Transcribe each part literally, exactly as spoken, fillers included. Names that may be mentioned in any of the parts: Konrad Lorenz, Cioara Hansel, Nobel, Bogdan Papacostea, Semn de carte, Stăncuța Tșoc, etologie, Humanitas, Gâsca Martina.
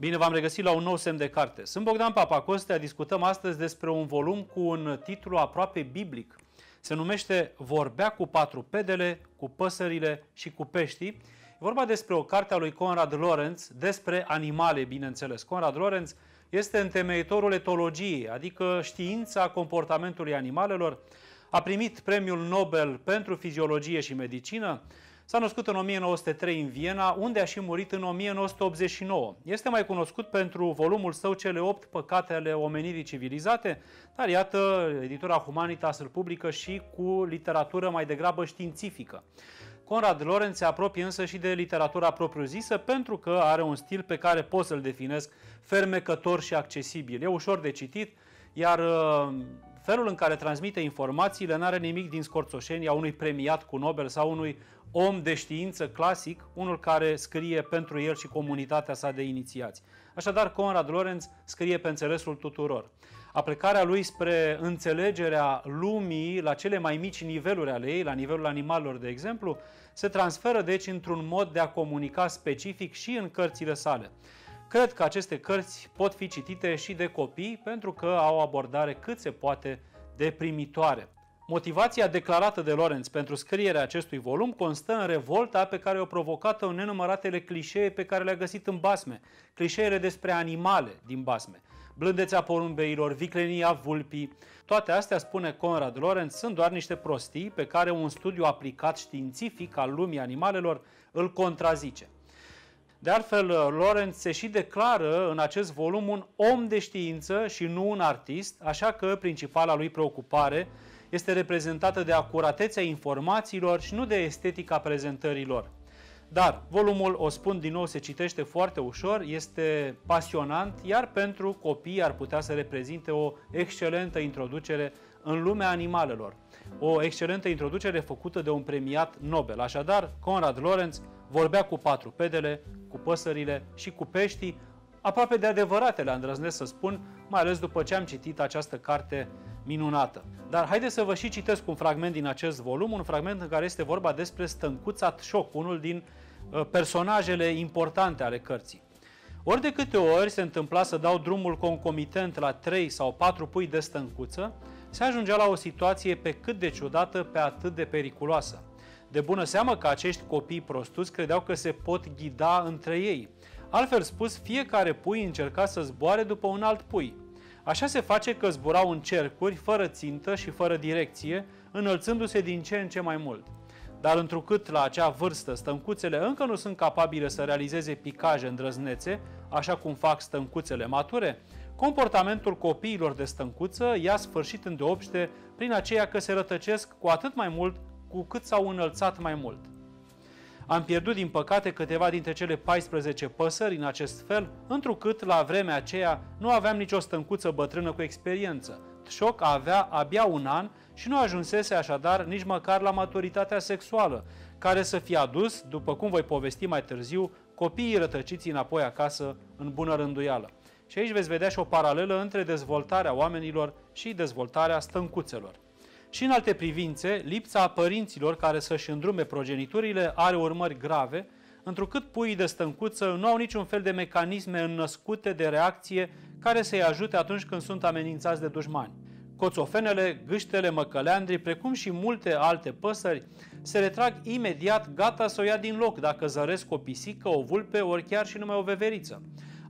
Bine v-am regăsit la un nou semn de carte. Sunt Bogdan Papacostea, discutăm astăzi despre un volum cu un titlu aproape biblic. Se numește Vorbea cu patru pedele, cu păsările și cu peștii. E vorba despre o carte a lui Konrad Lorenz, despre animale, bineînțeles. Konrad Lorenz este întemeitorul etologiei, adică știința comportamentului animalelor. A primit premiul Nobel pentru fiziologie și medicină. S-a născut în o mie nouă sute trei în Viena, unde a și murit în o mie nouă sute optzeci și nouă. Este mai cunoscut pentru volumul său Cele opt păcate ale omenirii civilizate, dar iată, editura Humanitas îl publică și cu literatură mai degrabă științifică. Konrad Lorenz se apropie însă și de literatura propriu-zisă, pentru că are un stil pe care pot să-l definesc fermecător și accesibil. E ușor de citit, iar felul în care transmite informațiile n-are nimic din scorțoșenia unui premiat cu Nobel sau unui om de știință clasic, unul care scrie pentru el și comunitatea sa de inițiați. Așadar, Konrad Lorenz scrie pe înțelesul tuturor. Aplecarea lui spre înțelegerea lumii la cele mai mici niveluri ale ei, la nivelul animalelor, de exemplu, se transferă deci într-un mod de a comunica specific și în cărțile sale. Cred că aceste cărți pot fi citite și de copii, pentru că au o abordare cât se poate de primitoare. Motivația declarată de Lorenz pentru scrierea acestui volum constă în revolta pe care o provocată în nenumăratele clișee pe care le-a găsit în basme, clișeele despre animale din basme. Blândețea porumbeilor, viclenia vulpii, toate astea, spune Konrad Lorenz, sunt doar niște prostii pe care un studiu aplicat științific al lumii animalelor îl contrazice. De altfel, Lorenz se și declară în acest volum un om de știință și nu un artist, așa că principala lui preocupare este reprezentată de acuratețea informațiilor și nu de estetica prezentărilor. Dar volumul, o spun din nou, se citește foarte ușor, este pasionant, iar pentru copii ar putea să reprezinte o excelentă introducere în lumea animalelor. O excelentă introducere făcută de un premiat Nobel. Așadar, Konrad Lorenz vorbea cu patru pedele, cu păsările și cu peștii, aproape de adevăratele, îndrăznesc să spun, mai ales după ce am citit această carte minunată. Dar haideți să vă și citesc un fragment din acest volum, un fragment în care este vorba despre Stăncuța Tșoc, unul din personajele importante ale cărții. Ori de câte ori se întâmpla să dau drumul concomitent la trei sau patru pui de stăncuță, se ajungea la o situație pe cât de ciudată, pe atât de periculoasă. De bună seamă că acești copii prostuți credeau că se pot ghida între ei. Altfel spus, fiecare pui încerca să zboare după un alt pui. Așa se face că zburau în cercuri, fără țintă și fără direcție, înălțându-se din ce în ce mai mult. Dar întrucât la acea vârstă stăncuțele încă nu sunt capabile să realizeze picaje îndrăznețe, așa cum fac stăncuțele mature, comportamentul copiilor de stăncuță i-a sfârșit îndeopște prin aceea că se rătăcesc cu atât mai mult cu cât s-au înălțat mai mult. Am pierdut, din păcate, câteva dintre cele paisprezece păsări în acest fel, întrucât la vremea aceea nu aveam nicio stăncuță bătrână cu experiență. Tșoc avea abia un an și nu ajunsese așadar nici măcar la maturitatea sexuală, care să fie adus, după cum voi povesti mai târziu, copiii rătăciți înapoi acasă în bună rânduială. Și aici veți vedea și o paralelă între dezvoltarea oamenilor și dezvoltarea stăncuțelor. Și în alte privințe, lipsa părinților care să-și îndrume progeniturile are urmări grave, întrucât puii de stăncuță nu au niciun fel de mecanisme înnăscute de reacție care să-i ajute atunci când sunt amenințați de dușmani. Coțofenele, gâștele, măcăleandrii, precum și multe alte păsări, se retrag imediat, gata să o ia din loc dacă zăresc o pisică, o vulpe, ori chiar și numai o veveriță.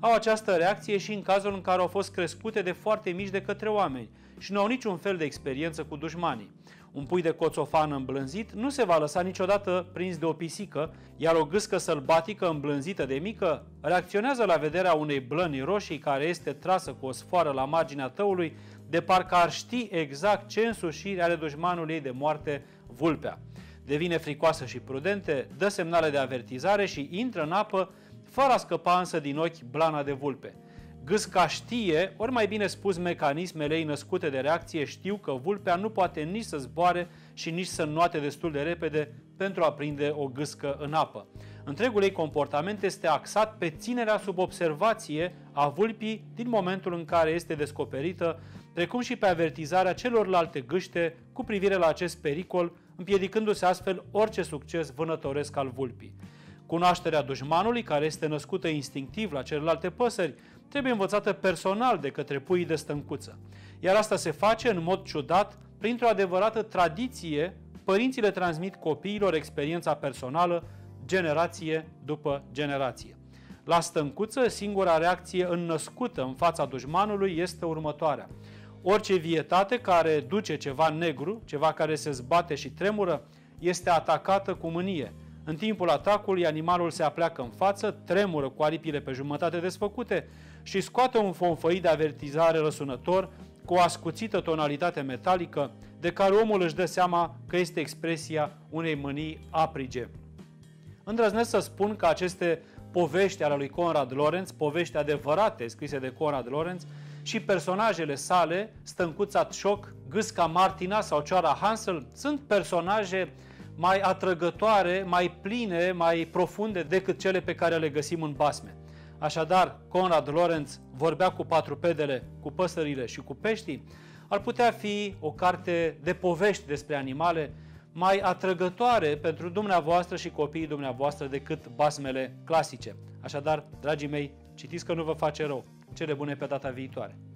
Au această reacție și în cazul în care au fost crescute de foarte mici de către oameni și nu au niciun fel de experiență cu dușmanii. Un pui de coțofan îmblânzit nu se va lăsa niciodată prins de o pisică, iar o gâscă sălbatică îmblânzită de mică reacționează la vederea unei blăni roșii care este trasă cu o sfoară la marginea tăului, de parcă ar ști exact ce însușiri are dușmanul ei de moarte, vulpea. Devine fricoasă și prudente, dă semnale de avertizare și intră în apă, fără a scăpa însă din ochi blana de vulpe. Gâsca știe, ori mai bine spus mecanismele ei născute de reacție știu că vulpea nu poate nici să zboare și nici să înnoate destul de repede pentru a prinde o gâscă în apă. Întregul ei comportament este axat pe ținerea sub observație a vulpii din momentul în care este descoperită, precum și pe avertizarea celorlalte gâște cu privire la acest pericol, împiedicându-se astfel orice succes vânătoresc al vulpii. Cunoașterea dușmanului, care este născută instinctiv la celelalte păsări, trebuie învățată personal de către puii de stâncuță. Iar asta se face, în mod ciudat, printr-o adevărată tradiție. Părinții le transmit copiilor experiența personală, generație după generație. La stâncuță, singura reacție înnăscută în fața dușmanului este următoarea. Orice vietate care duce ceva negru, ceva care se zbate și tremură, este atacată cu mânie. În timpul atacului, animalul se apleacă în față, tremură cu aripile pe jumătate desfăcute și scoate un fonfăit de avertizare răsunător cu o ascuțită tonalitate metalică, de care omul își dă seama că este expresia unei mânii aprige. Îndrăznesc să spun că aceste povești ale lui Konrad Lorenz, povești adevărate scrise de Konrad Lorenz, și personajele sale, Stăncuța Tșoc, Gâsca Martina sau Cioara Hansel, sunt personaje mai atrăgătoare, mai pline, mai profunde decât cele pe care le găsim în basme. Așadar, Konrad Lorenz vorbea cu patrupedele, cu păsările și cu peștii, ar putea fi o carte de povești despre animale mai atrăgătoare pentru dumneavoastră și copiii dumneavoastră decât basmele clasice. Așadar, dragii mei, citiți că nu vă face rău. Cele bune pe data viitoare!